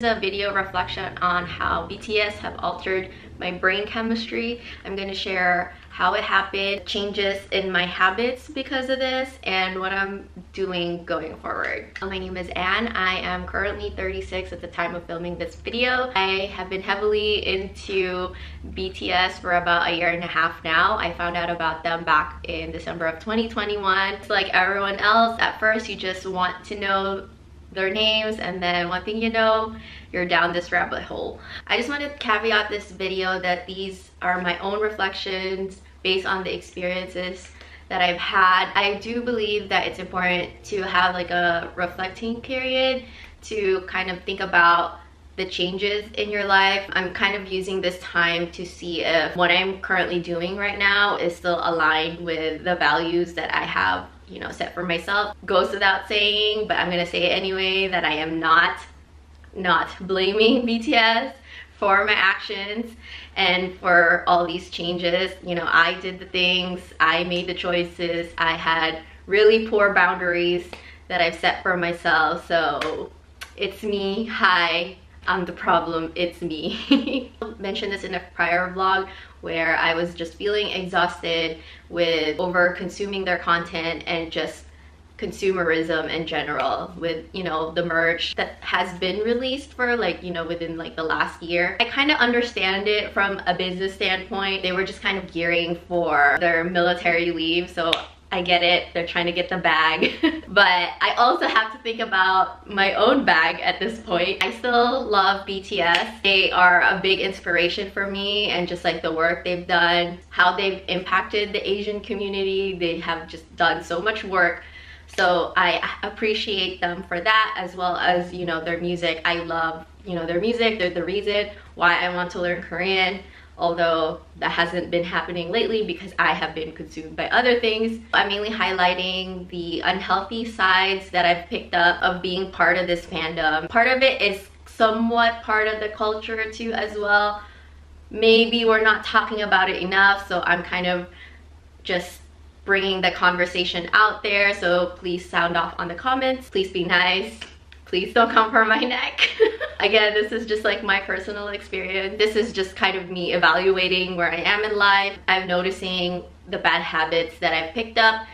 This is a video reflection on how BTS have altered my brain chemistry. I'm going to share how it happened, changes in my habits because of this, and what I'm doing going forward. My name is Anne. I am currently 36 at the time of filming this video. I have been heavily into BTS for about a year and a half now. I found out about them back in December of 2021. It's like everyone else, at first you just want to know their names, and then one thing you know, you're down this rabbit hole. I just want to caveat this video that these are my own reflections based on the experiences that I've had. I do believe that it's important to have like a reflecting period to kind of think about the changes in your life. I'm kind of using this time to see if what I'm currently doing right now is still aligned with the values that I have, you know, set for myself. Goes without saying, but I'm gonna say it anyway, that I am not blaming BTS for my actions and for all these changes. You know, I did the things, I made the choices, I had really poor boundaries that I've set for myself, so it's me. Hi, I'm the problem, it's me. I mentioned this in a prior vlog where I was just feeling exhausted with over consuming their content and just consumerism in general with, you know, the merch that has been released for like, you know, within like the last year. I kind of understand it from a business standpoint. They were just kind of gearing for their military leave, so I get it, they're trying to get the bag. But I also have to think about my own bag at this point. I still love BTS. They are a big inspiration for me, and just like the work they've done, how they've impacted the Asian community. They have just done so much work. So I appreciate them for that, as well as, you know, their music. I love, you know, their music. They're the reason why I want to learn Korean, although that hasn't been happening lately because I have been consumed by other things. I'm mainly highlighting the unhealthy sides that I've picked up of being part of this fandom. Part of it is somewhat part of the culture too as well. Maybe we're not talking about it enough, so I'm kind of just bringing the conversation out there, so please sound off on the comments. Please be nice. Please don't come for my neck. Again, this is just like my personal experience. This is just kind of me evaluating where I am in life. I'm noticing the bad habits that I've picked up,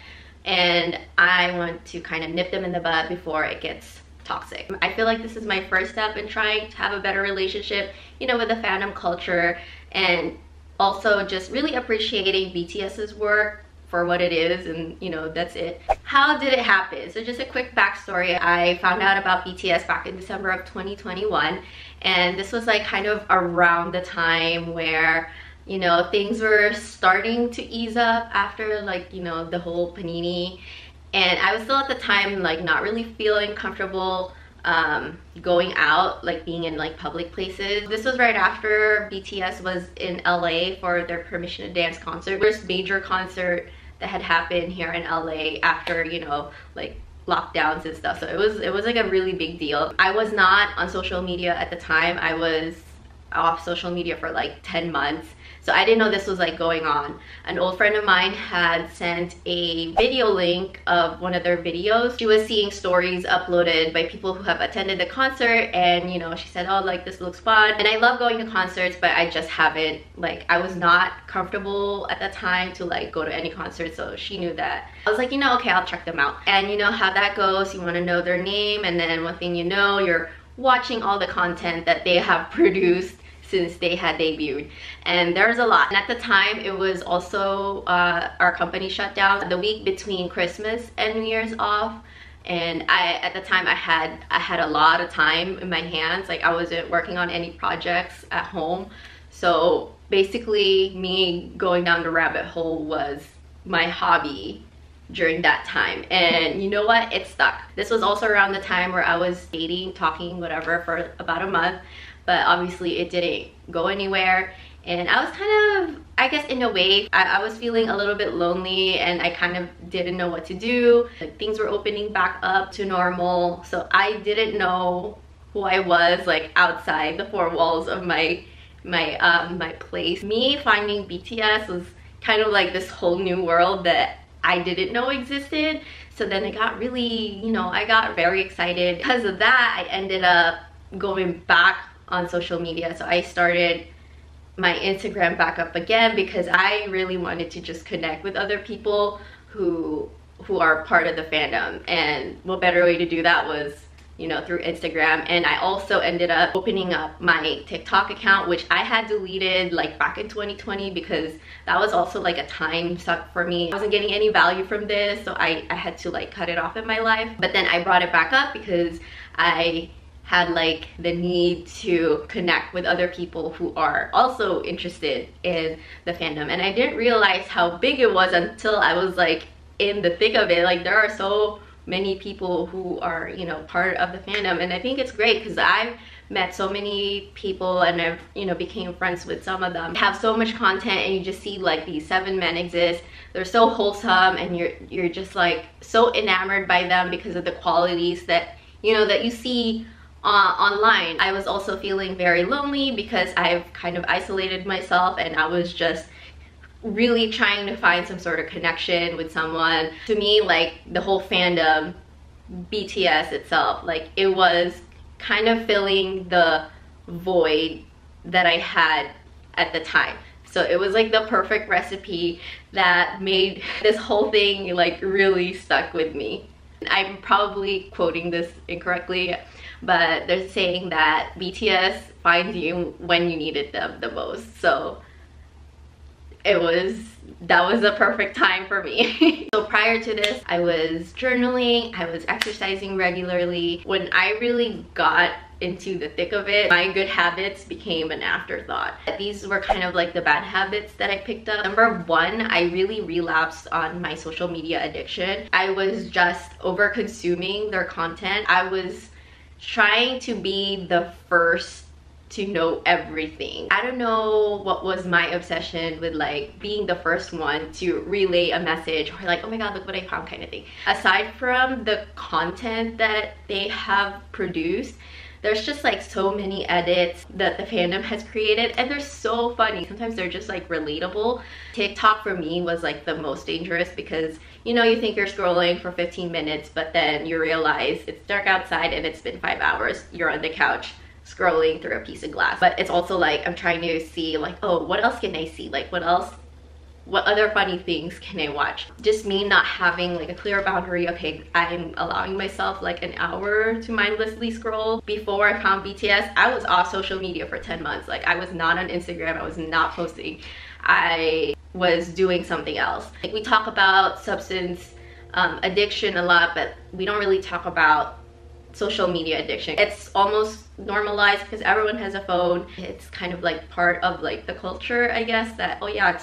and I want to kind of nip them in the bud before it gets toxic. I feel like this is my first step in trying to have a better relationship, you know, with the fandom culture, and also just really appreciating BTS's work for what it is, and you know, that's it. How did it happen? So just a quick backstory. I found out about BTS back in December of 2021, and this was like kind of around the time where, you know, things were starting to ease up after like, you know, the whole Panini, and I was still at the time like not really feeling comfortable going out, like being in like public places. This was right after BTS was in LA for their Permission to Dance concert. First major concert that had happened here in LA after, you know, like lockdowns and stuff. So it was like a really big deal. I was not on social media at the time. I was off social media for like 10 months. So I didn't know this was like going on. An old friend of mine had sent a video link of one of their videos. She was seeing stories uploaded by people who have attended the concert, and you know, she said, oh, like this looks fun. And I love going to concerts, but I just haven't, like, I was not comfortable at that time to like go to any concert, so she knew that. I was like, you know, okay, I'll check them out. And you know how that goes, you want to know their name, and then one thing you know, you're watching all the content that they have produced since they had debuted, and there's a lot. And at the time, it was also our company shut down the week between Christmas and New Year's off, and at the time I had a lot of time in my hands. Like, I wasn't working on any projects at home, so basically me going down the rabbit hole was my hobby during that time. And you know what, it stuck. This was also around the time where I was dating, talking, whatever, for about a month, but obviously it didn't go anywhere. And I was kind of, I guess in a way, I was feeling a little bit lonely, and I kind of didn't know what to do. Like, things were opening back up to normal, so I didn't know who I was, like outside the four walls of my place. Me finding BTS was kind of like this whole new world that I didn't know existed. So then I got really, you know, I got very excited. Because of that, I ended up, going back on social media. So I started my Instagram back up again because I really wanted to just connect with other people who are part of the fandom, and what better way to do that was, you know, through Instagram. And I also ended up opening up my TikTok account, which I had deleted like back in 2020 because that was also like a time suck for me. I wasn't getting any value from this, so I had to like cut it off in my life. But then I brought it back up because I had like the need to connect with other people who are also interested in the fandom. And I didn't realize how big it was until I was like in the thick of it. Like, there are so many people who are, you know, part of the fandom, and I think it's great because I've met so many people and I've, you know, became friends with some of them. Have so much content, and you just see like these 7 men exist. They're so wholesome, and you're just like so enamored by them because of the qualities that, you know, that you see online. I was also feeling very lonely because I've kind of isolated myself, and I was just really trying to find some sort of connection with someone. To me, like, the whole fandom, BTS itself, like, it was kind of filling the void that I had at the time. So it was like the perfect recipe that made this whole thing like really stuck with me. I'm probably quoting this incorrectly, but they're saying that BTS finds you when you needed them the most. So that was the perfect time for me. So prior to this, I was journaling, I was exercising regularly. When I really got into the thick of it, my good habits became an afterthought. These were kind of like the bad habits that I picked up. Number 1, I really relapsed on my social media addiction. I was just over consuming their content. I was trying to be the first to know everything. I don't know what was my obsession with like being the first one to relay a message, or like, oh my god, look what I found kind of thing. Aside from the content that they have produced, there's just like so many edits that the fandom has created, and they're so funny. Sometimes they're just like relatable. TikTok for me was like the most dangerous because, you know, you think you're scrolling for 15 minutes, but then you realize it's dark outside and it's been 5 hours. You're on the couch scrolling through a piece of glass. But it's also like I'm trying to see like, oh, what else can I see? Like, what other funny things can I watch? Just me not having like a clear boundary. Okay, I'm allowing myself like an hour to mindlessly scroll. Before I found BTS, I was off social media for 10 months. Like, I was not on Instagram, I was not posting, I was doing something else. Like, we talk about substance addiction a lot, but we don't really talk about social media addiction. It's almost normalized because everyone has a phone. It's kind of like part of like the culture, I guess, that, oh yeah,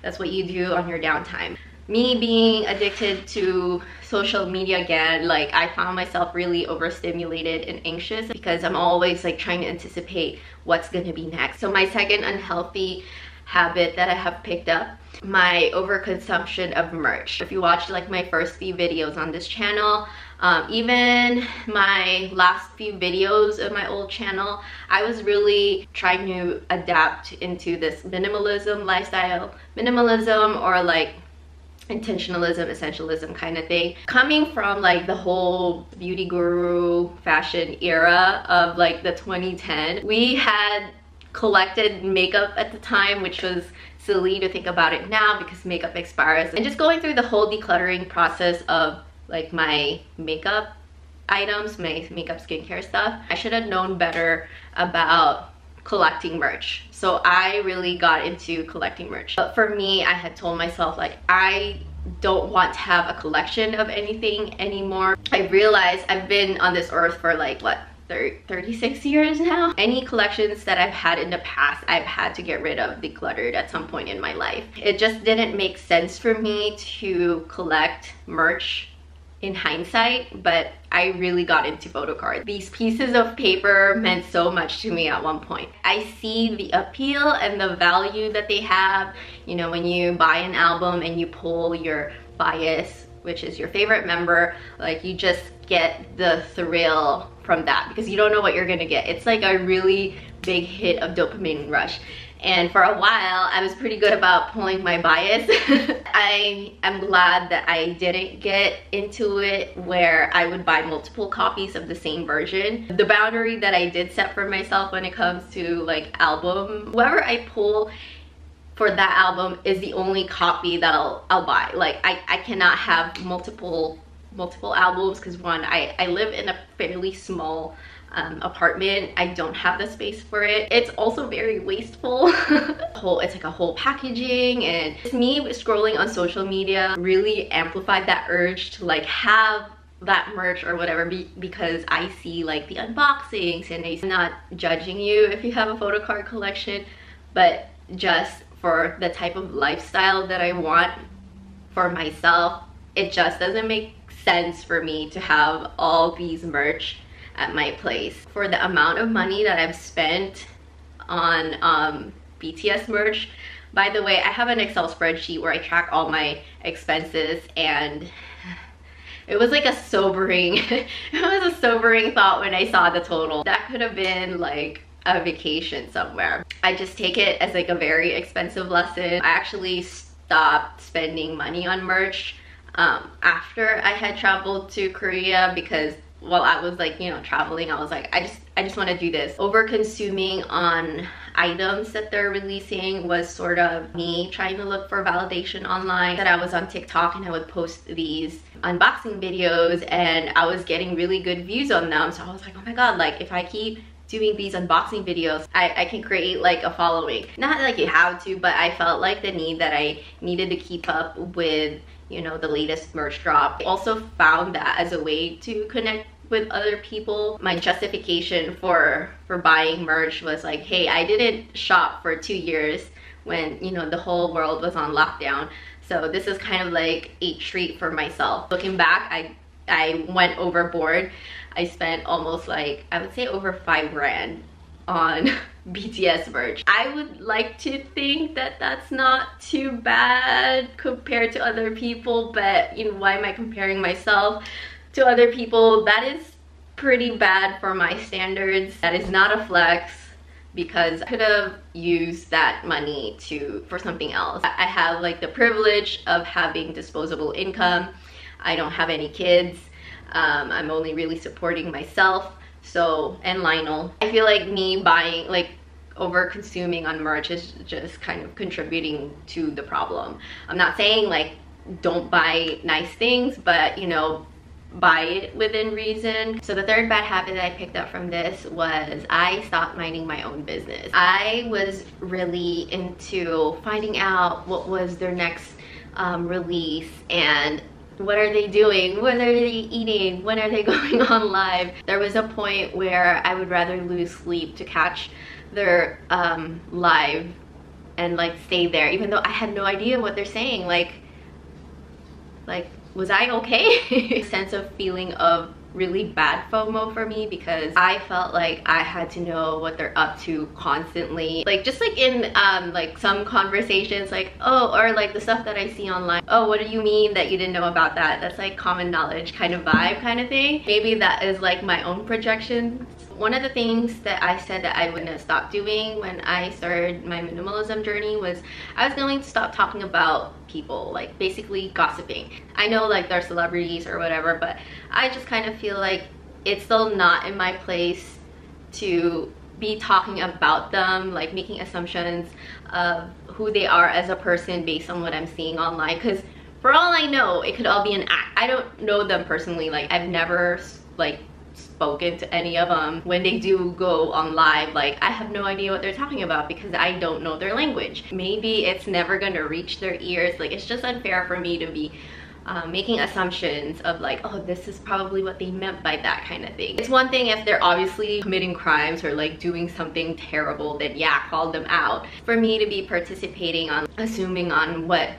that's what you do on your downtime. Me being addicted to social media again, like, I found myself really overstimulated and anxious because I'm always like trying to anticipate what's gonna be next. So my second unhealthy habit that I have picked up, my overconsumption of merch. If you watched like my first few videos on this channel, even my last few videos of my old channel, I was really trying to adapt into this minimalism lifestyle, minimalism or like intentionalism, essentialism kind of thing. Coming from like the whole beauty guru fashion era of like the 2010, we had collected makeup at the time, which was silly to think about it now because makeup expires. And just going through the whole decluttering process of like my makeup items, my makeup skincare stuff, I should have known better about collecting merch. So I really got into collecting merch. But for me, I had told myself like, I don't want to have a collection of anything anymore. I realized I've been on this earth for like, what, 36 years now. Any collections that I've had in the past, I've had to get rid of, decluttered at some point in my life. It just didn't make sense for me to collect merch in hindsight, but I really got into photo cards. These pieces of paper meant so much to me at one point. I see the appeal and the value that they have. You know, when you buy an album and you pull your bias, which is your favorite member, like, you just get the thrill from that because you don't know what you're gonna get. It's like a really big hit of dopamine rush. And for a while, I was pretty good about pulling my bias. I am glad that I didn't get into it where I would buy multiple copies of the same version. The boundary that I did set for myself when it comes to like album, whoever I pull for that album is the only copy that I'll buy. Like I cannot have multiple albums, because one, I live in a fairly small apartment. I don't have the space for it. It's also very wasteful. It's like a whole packaging, and just me scrolling on social media really amplified that urge to like have that merch or whatever, because I see like the unboxings, and I'm not judging you if you have a photo card collection, but just for the type of lifestyle that I want for myself, it just doesn't make sense for me to have all these merch at my place. For the amount of money that I've spent on BTS merch, by the way, I have an Excel spreadsheet where I track all my expenses, and it was like a sobering thought when I saw the total. That could have been like a vacation somewhere. I just take it as like a very expensive lesson. I actually stopped spending money on merch after I had traveled to Korea, because while I was like, you know, traveling, I was like, I just want to do this. Over consuming on items that they're releasing was sort of me trying to look for validation online. That I was on TikTok and I would post these unboxing videos, and I was getting really good views on them. So I was like, oh my god, like if I keep doing these unboxing videos, I can create like a following. Not like you have to, but I felt like the need that I needed to keep up with, you know, the latest merch drop. I also found that as a way to connect with other people. My justification for buying merch was like, hey, I didn't shop for 2 years when, you know, the whole world was on lockdown, so this is kind of like a treat for myself. Looking back, I went overboard. I spent almost like, I would say over 5 grand on BTS merch. I would like to think that that's not too bad compared to other people, but you know, why am I comparing myself to other people? That is pretty bad for my standards. That is not a flex, because I could have used that money for something else. I have like the privilege of having disposable income. I don't have any kids. I'm only really supporting myself, so, and Lionel. I feel like me buying, like over consuming on merch is just kind of contributing to the problem. I'm not saying like don't buy nice things, but you know, buy it within reason. So the third bad habit that I picked up from this was I stopped minding my own business. I was really into finding out what was their next release, and what are they doing? What are they eating? When are they going on live? There was a point where I would rather lose sleep to catch their live and like stay there, even though I had no idea what they're saying. Like was I okay? Sense of feeling of really bad FOMO for me, because I felt like I had to know what they're up to constantly. Like just like in like some conversations, like, oh, or like the stuff that I see online, oh, what do you mean that you didn't know about that? That's like common knowledge kind of vibe kind of thing. Maybe that is like my own projections. One of the things that I said that I wouldn't stop doing when I started my minimalism journey was I was going to stop talking about people, like basically gossiping. I know like they're celebrities or whatever, but I just kind of feel like it's still not in my place to be talking about them, like making assumptions of who they are as a person based on what I'm seeing online, because for all I know, it could all be an act. I don't know them personally. Like I've never like spoken to any of them. When they do go on live, like I have no idea what they're talking about because I don't know their language. Maybe it's never gonna reach their ears. Like it's just unfair for me to be making assumptions of like, oh, this is probably what they meant by that kind of thing. It's one thing if they're obviously committing crimes or like doing something terrible, then yeah, call them out. For me to be participating on assuming on what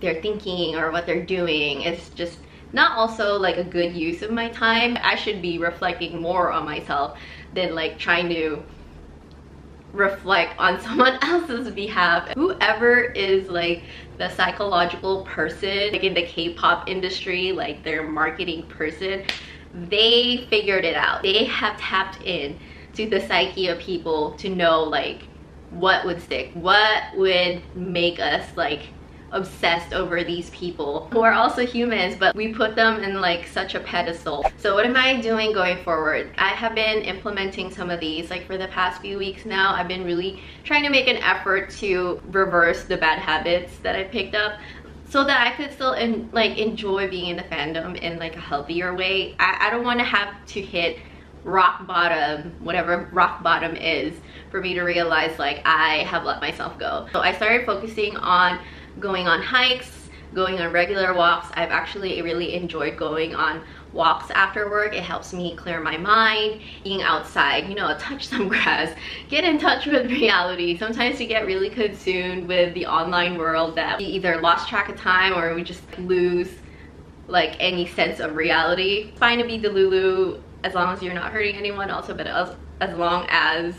they're thinking or what they're doing, it's just not also like a good use of my time. I should be reflecting more on myself than like trying to reflect on someone else's behalf. Whoever is like the psychological person, like in the K-pop industry, like their marketing person, they figured it out. They have tapped in to the psyche of people to know like what would stick? What would make us like obsessed over these people who are also humans, but we put them in like such a pedestal? So what am I doing going forward? I have been implementing some of these, like for the past few weeks now. I've been really trying to make an effort to reverse the bad habits that I picked up, so that I could still enjoy being in the fandom in like a healthier way. I don't want to have to hit rock bottom, whatever rock bottom is, for me to realize like I have let myself go. So I started focusing on going on hikes, going on regular walks. I've actually really enjoyed going on walks after work. It helps me clear my mind. Being outside, you know, touch some grass, get in touch with reality. Sometimes we get really consumed with the online world that we either lost track of time or we just lose like any sense of reality. It's fine to be delulu as long as you're not hurting anyone also, but as long as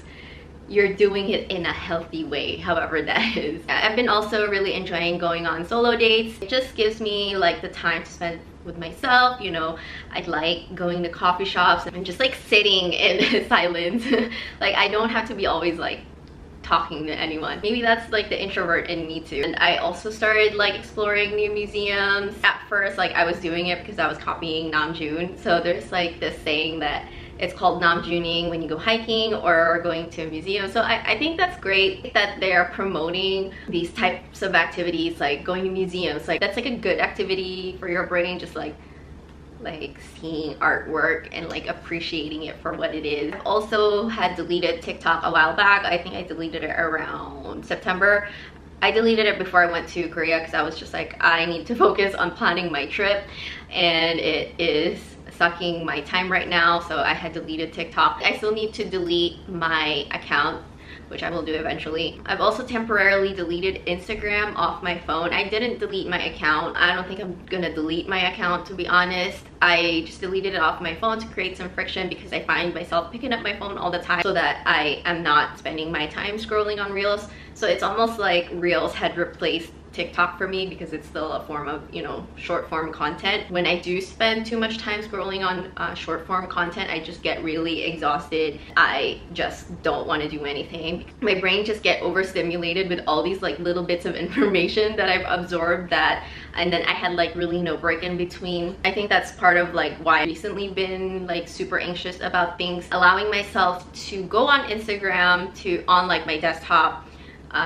you're doing it in a healthy way, however that is. I've been also really enjoying going on solo dates. It just gives me like the time to spend with myself, you know. I like going to coffee shops and just like sitting in silence. Like I don't have to be always like talking to anyone. Maybe that's like the introvert in me too. And I also started like exploring new museums. At first, like I was doing it because I was copying Namjoon. So there's like this saying that it's called Namjooning when you go hiking or going to a museum. So I think that's great that they're promoting these types of activities, like going to museums. Like that's like a good activity for your brain, just like seeing artwork and like appreciating it for what it is. I've also had deleted TikTok a while back. I think I deleted it around September. I deleted it before I went to Korea because I was just like, I need to focus on planning my trip, and it is sucking my time right now, so I had deleted TikTok. I still need to delete my account, which I will do eventually. I've also temporarily deleted Instagram off my phone. I didn't delete my account. I don't think I'm gonna delete my account, to be honest. I just deleted it off my phone to create some friction, because I find myself picking up my phone all the time so that I am not spending my time scrolling on Reels. So it's almost like Reels had replaced TikTok for me, because it's still a form of, you know, short form content. When I do spend too much time scrolling on short form content, I just get really exhausted. I just don't want to do anything. My brain just get overstimulated with all these like little bits of information that I've absorbed, that and then I had like really no break in between. I think that's part of like why I've recently been like super anxious about things. Allowing myself to go on Instagram on like my desktop,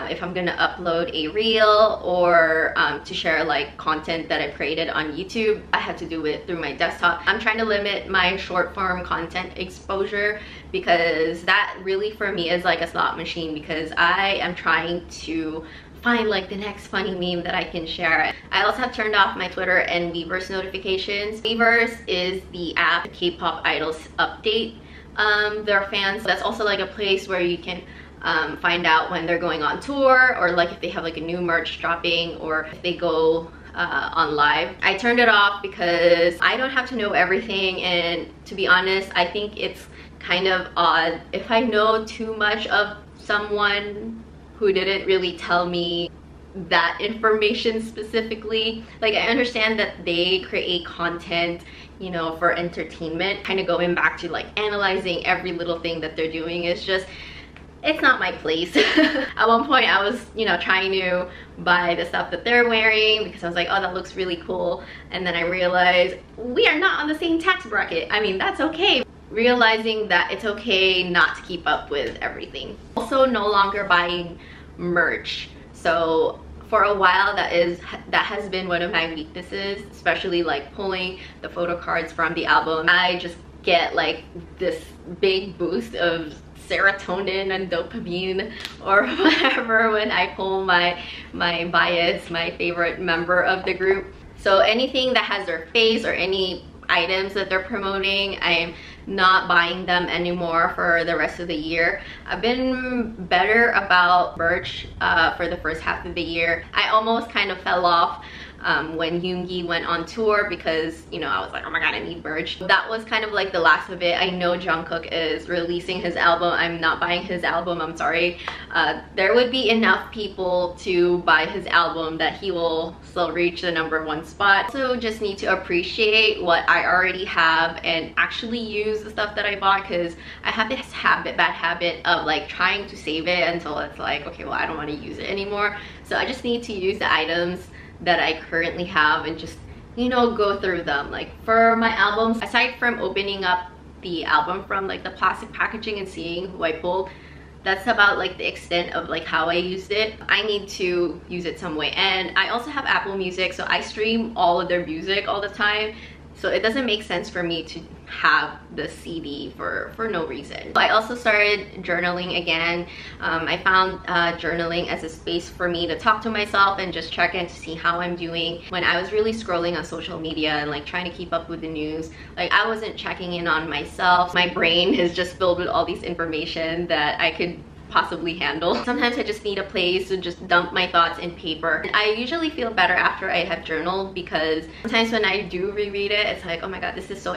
if I'm gonna upload a reel or to share like content that I've created on YouTube, I had to do it through my desktop. I'm trying to limit my short form content exposure, because that really for me is like a slot machine, because I am trying to find like the next funny meme that I can share. I also have turned off my Twitter and Weverse notifications. Weverse is the app K-pop idols update their fans. That's also like a place where you can find out when they're going on tour, or like if they have like a new merch dropping, or if they go on live. I turned it off because I don't have to know everything, and to be honest, I think it's kind of odd if I know too much of someone who didn't really tell me that information specifically. Like I understand that they create content, you know, for entertainment. Kind of going back to like analyzing every little thing that they're doing is just, it's not my place. At one point I was, you know, trying to buy the stuff that they're wearing because I was like, oh, that looks really cool. And then I realized we are not on the same tax bracket. I mean, that's okay. Realizing that it's okay not to keep up with everything. Also no longer buying merch. So for a while that has been one of my weaknesses, especially like pulling the photo cards from the album. I just get like this big boost of serotonin and dopamine or whatever when I pull my bias, my favorite member of the group. So anything that has their face or any items that they're promoting, I'm not buying them anymore for the rest of the year. I've been better about merch for the first half of the year. I almost kind of fell off when Yoongi went on tour, because, you know, I was like, oh my god, I need merch. That was kind of like the last of it. I know Jungkook is releasing his album. I'm not buying his album, I'm sorry. There would be enough people to buy his album that he will still reach the #1 spot. So just need to appreciate what I already have and actually use the stuff that I bought, because I have this bad habit of like trying to save it until it's like, okay, well, I don't want to use it anymore. So I just need to use the items that I currently have and just, you know, go through them. Like for my albums, aside from opening up the album from like the plastic packaging and seeing who I pulled, that's about like the extent of like how I used it. I need to use it some way. And I also have Apple Music, so I stream all of their music all the time. So it doesn't make sense for me to have the CD for no reason. I also started journaling again. I found journaling as a space for me to talk to myself and just check in to see how I'm doing. When I was really scrolling on social media and like trying to keep up with the news, like I wasn't checking in on myself. My brain is just filled with all these information that I could possibly handle. Sometimes I just need a place to just dump my thoughts in paper. And I usually feel better after I have journaled, because sometimes when I do reread it, it's like, oh my god, this is so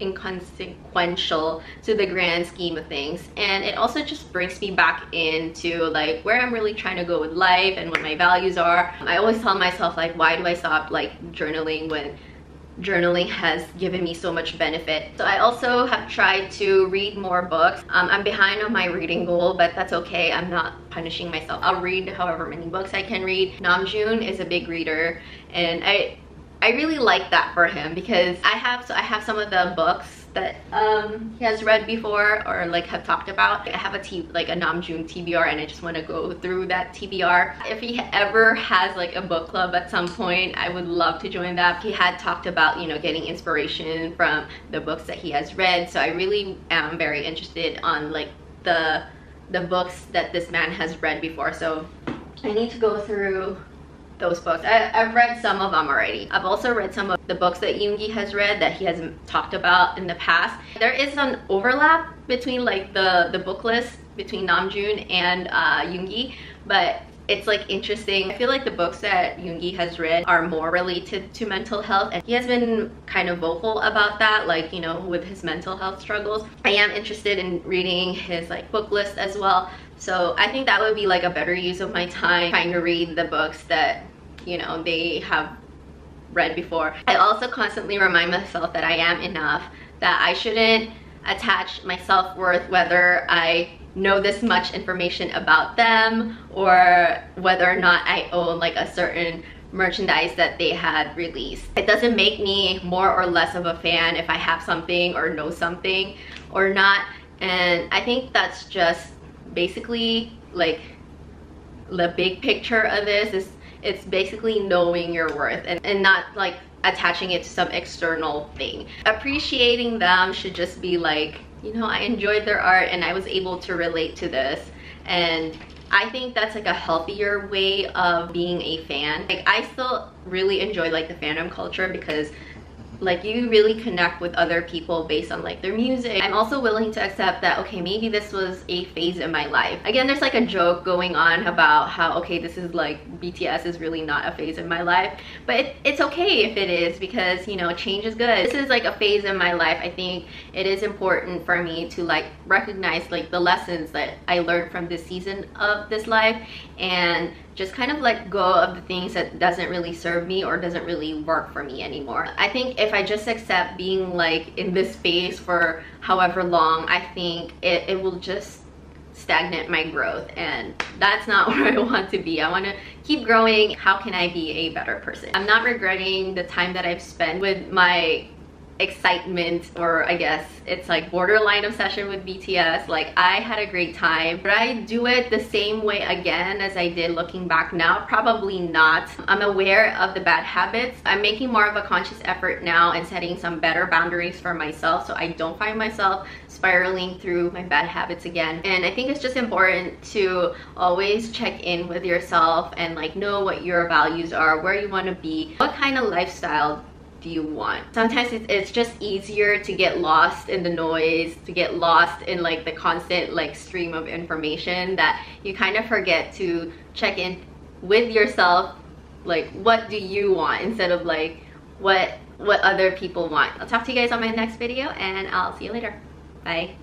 inconsequential to the grand scheme of things. And it also just brings me back into like where I'm really trying to go with life and what my values are. I always tell myself like, why do I stop like journaling when journaling has given me so much benefit. So I also have tried to read more books. I'm behind on my reading goal, but that's okay. I'm not punishing myself. I'll read however many books I can read. Namjoon is a big reader, and I really like that for him, because I have some of the books that he has read before or like have talked about. I have a Namjoon TBR, and I just want to go through that TBR. If he ever has like a book club at some point, I would love to join that. He had talked about, you know, getting inspiration from the books that he has read, so I really am very interested on like the books that this man has read before. So I need to go through those books. I've read some of them already. I've also read some of the books that Yoongi has read that he has talked about in the past. There is an overlap between like the book list between Namjoon and Yoongi, but it's like interesting. I feel like the books that Yoongi has read are more related to mental health, and he has been kind of vocal about that, like, you know, with his mental health struggles. I am interested in reading his like book list as well. So I think that would be like a better use of my time, trying to read the books that, you know, they have read before. I also constantly remind myself that I am enough, that I shouldn't attach my self-worth whether I know this much information about them or whether or not I own like a certain merchandise that they had released. It doesn't make me more or less of a fan if I have something or know something or not. And I think that's just basically like the big picture of this is, it's basically knowing your worth and not like attaching it to some external thing. Appreciating them should just be like, you know, I enjoyed their art and I was able to relate to this. And I think that's like a healthier way of being a fan. Like I still really enjoy like the fandom culture, because like you really connect with other people based on like their music. I'm also willing to accept that, okay, maybe this was a phase in my life. Again, there's like a joke going on about how, okay, this is like BTS is really not a phase in my life, but it's okay if it is, because, you know, change is good. This is like a phase in my life. I think it is important for me to like recognize like the lessons that I learned from this season of this life, and just kind of let go of the things that doesn't really serve me or doesn't really work for me anymore. I think if I just accept being like in this phase for however long, I think it will just stagnate my growth, and that's not where I want to be. I want to keep growing. How can I be a better person? I'm not regretting the time that I've spent with my excitement, or I guess it's like borderline obsession with BTS. Like I had a great time, but I do it the same way again as I did looking back now? Probably not. I'm aware of the bad habits. I'm making more of a conscious effort now and setting some better boundaries for myself, so I don't find myself spiraling through my bad habits again. And I think it's just important to always check in with yourself and like know what your values are, where you want to be, what kind of lifestyle do you want. Sometimes it's just easier to get lost in the noise, to get lost in like the constant like stream of information, that you kind of forget to check in with yourself like what do you want instead of like what other people want. I'll talk to you guys on my next video, and I'll see you later. Bye.